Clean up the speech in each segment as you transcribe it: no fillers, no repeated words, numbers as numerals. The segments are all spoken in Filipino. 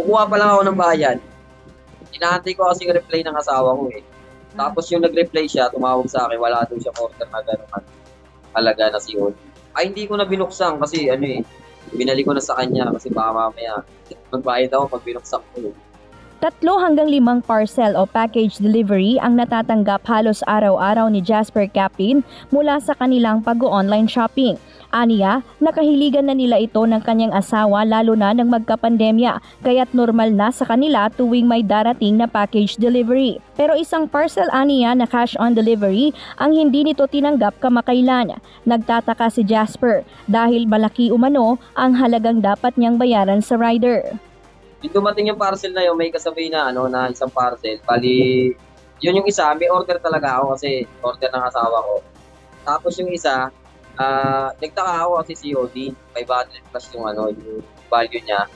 Kukuha pa lang ako ng bayan. Inaantay ko kasi reply ng asawa ko eh. Tapos yung nag-reply siya, tumawag sa akin, wala daw siya order na gano'n halaga na si Oli. Ay, hindi ko na binuksan kasi ano eh, binalik ko na sa kanya kasi baka mamaya magbayad ako pag binuksan ko. 3 hanggang 5 parcel o package delivery ang natatanggap halos araw-araw ni Jasper Capin mula sa kanilang pag-online shopping. Aniya, nakahiligan na nila ito ng kanyang asawa lalo na ng magkapandemya, kaya't normal na sa kanila tuwing may darating na package delivery. Pero isang parcel aniya na cash on delivery ang hindi nito tinanggap kamakailan. Nagtataka si Jasper dahil malaki umano ang halagang dapat niyang bayaran sa rider. Yung dumating yung parcel na yun, may kasabi na ano na isang parcel. Bali, yun yung isa, may order talaga ako kasi order ng asawa ko. Tapos yung isa, nagtaka ako kasi COD, may battery plus yung ano, yung value niya.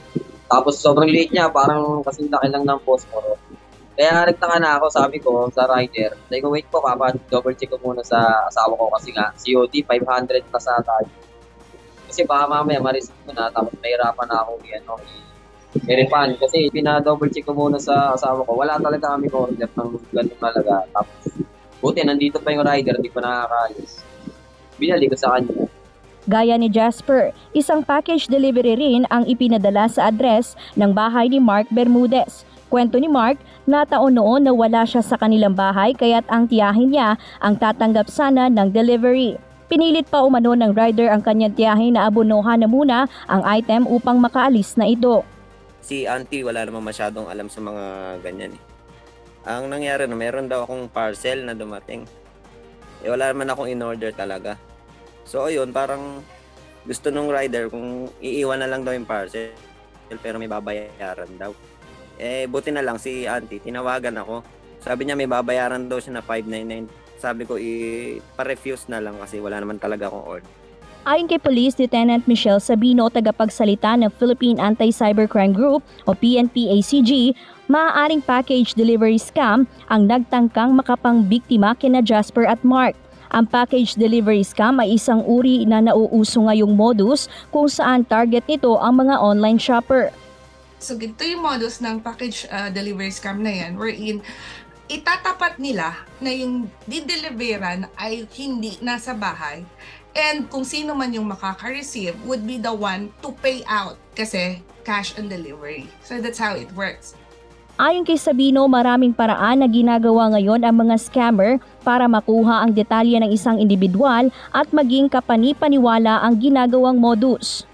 Tapos sobrang liit niya, parang kasing laki lang ng posporo. Kaya nagtaka na ako, sabi ko sa rider, sabi ko, wait po papa, double check ko muna sa asawa ko kasi nga, COD 500 plus na tayo. Kasi baka mamaya ma-risk ko na, tapos mahirapan na ako yan, no? Merepan kasi pina-double check ko muna sa asawa ko. Wala talaga kami order ng ganun talaga. Tapos buti nandito pa yung rider, di pa nakakaalis. Binalik ko sa kanya. Gaya ni Jasper, isang package delivery rin ang ipinadala sa address ng bahay ni Mark Bermudez. Kwento ni Mark, nataon noon na wala siya sa kanilang bahay kaya't ang tiyahin niya ang tatanggap sana ng delivery. Pinilit pa umano ng rider ang kanyang tiyahin na abonohan na muna ang item upang makaalis na ito. Si auntie wala naman masyadong alam sa mga ganyan eh. Ang nangyari na meron daw akong parcel na dumating. Eh wala naman akong in-order talaga. So ayun, parang gusto nung rider kung iiwan na lang daw yung parcel pero may babayaran daw. Eh buti na lang si auntie, tinawagan ako. Sabi niya may babayaran daw siya na 599. Sabi ko i-refuse na lang kasi wala naman talaga akong order. Ayon kay Police Lieutenant Michelle Sabino, tagapagsalita ng Philippine Anti-Cybercrime Group o PNP-ACG, maaaring package delivery scam ang nagtangkang makapangbiktima kina Jasper at Mark. Ang package delivery scam ay isang uri na nauuso ngayong modus kung saan target nito ang mga online shopper. So ito yung modus ng package delivery scam na yan wherein itatapat nila na yung dideliveran ay hindi nasa bahay. And kung sino man yung makaka-receive would be the one to pay out kasi cash on delivery. So that's how it works. Ayon kay Sabino, maraming paraan na ginagawa ngayon ang mga scammer para makuha ang detalye ng isang individual at maging kapani-paniwala ang ginagawang modus.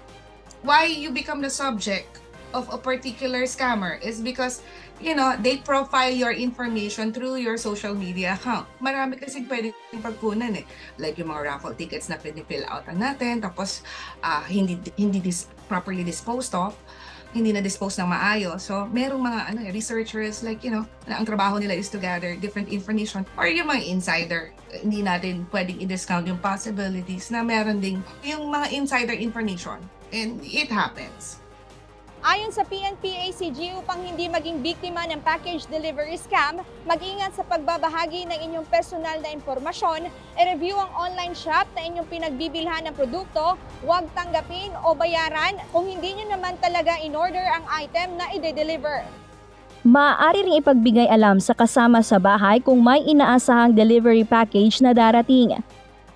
Why you become the subject of a particular scammer is because, you know, they profile your information through your social media account. Marami kasi pwedeng pagkunan eh. Like yung mga raffle tickets na pinipill outan natin, tapos hindi properly disposed of, hindi na-dispose ng maayos. So, merong mga ano, researchers, like, you know, na ang trabaho nila is to gather different information. Or yung mga insider, hindi natin pwedeng i-discount yung possibilities na meron ding yung mga insider information. And it happens. Ayon sa PNP-ACG, upang hindi maging biktima ng package delivery scam, mag-ingat sa pagbabahagi ng inyong personal na impormasyon, i-review ang online shop na inyong pinagbibilhan ng produkto, huwag tanggapin o bayaran kung hindi nyo naman talaga in-order ang item na i-deliver. Maaari ring ipagbigay alam sa kasama sa bahay kung may inaasahang delivery package na darating.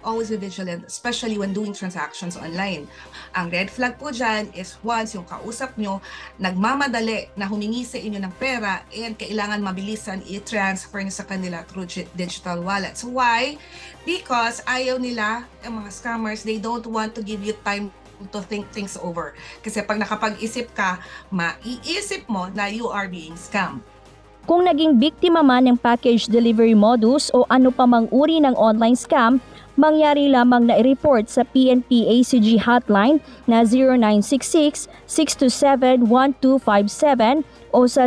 Always be vigilant, especially when doing transactions online. Ang red flag po dyan is once yung kausap nyo, nagmamadali na humingi sa inyo ng pera and kailangan mabilisan i-transfer nyo sa kanila through digital wallets. Why? Because ayaw nila, yung mga scammers, they don't want to give you time to think things over. Kasi pag nakapag-isip ka, maiisip mo na you are being scammed. Kung naging biktima man ng package delivery modus o ano pa mang uri ng online scam, mangyari lamang na i-report sa PNP-ACG hotline na 0966-627-1257 o sa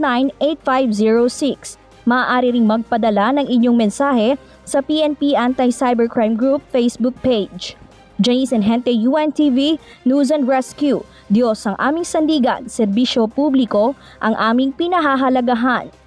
0915-589-8506. Maaari ring magpadala ng inyong mensahe sa PNP Anti-Cybercrime Group Facebook page. Janice Enhente, UNTV News and Rescue. Diyos ang aming sandigan, serbisyo publiko ang aming pinahahalagahan.